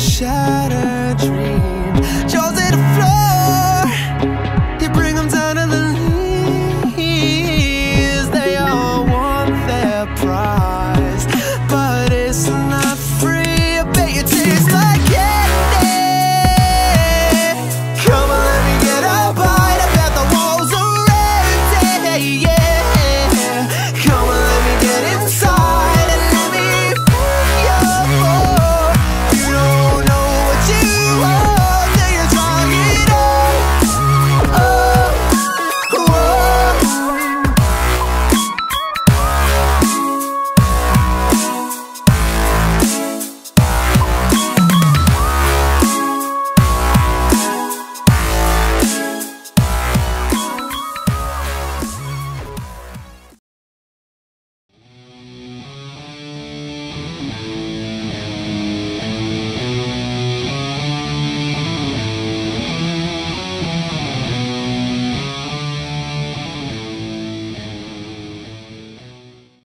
shattered dream.